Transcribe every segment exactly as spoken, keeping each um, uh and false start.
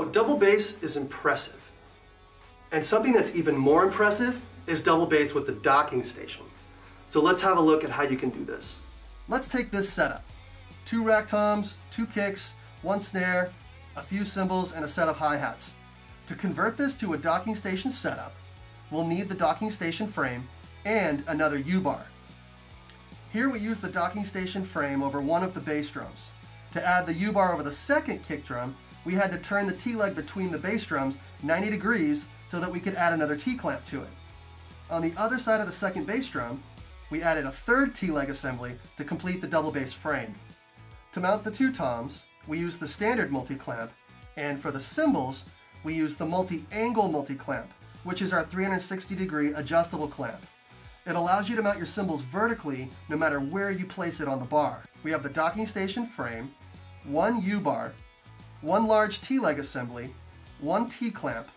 So double bass is impressive. And something that's even more impressive is double bass with the docking station. So let's have a look at how you can do this. Let's take this setup. Two rack toms, two kicks, one snare, a few cymbals, and a set of hi-hats. To convert this to a docking station setup, we'll need the docking station frame and another U-bar. Here we use the docking station frame over one of the bass drums. To add the U-bar over the second kick drum, we had to turn the T-leg between the bass drums ninety degrees so that we could add another T-clamp to it. On the other side of the second bass drum, we added a third T-leg assembly to complete the double bass frame. To mount the two toms, we used the standard multi-clamp, and for the cymbals, we used the multi-angle multi-clamp, which is our three hundred sixty degree adjustable clamp. It allows you to mount your cymbals vertically no matter where you place it on the bar. We have the docking station frame, one U-bar, one large T-leg assembly, one T-clamp,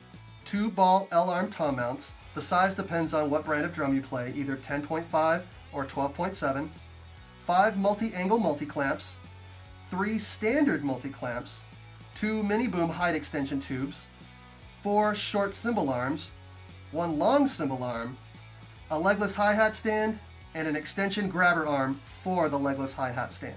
two ball L-arm tom mounts. The size depends on what brand of drum you play, either ten point five or twelve point seven, five multi-angle multi-clamps, three standard multi-clamps, two mini boom height extension tubes, four short cymbal arms, one long cymbal arm, a legless hi-hat stand, and an extension grabber arm for the legless hi-hat stand.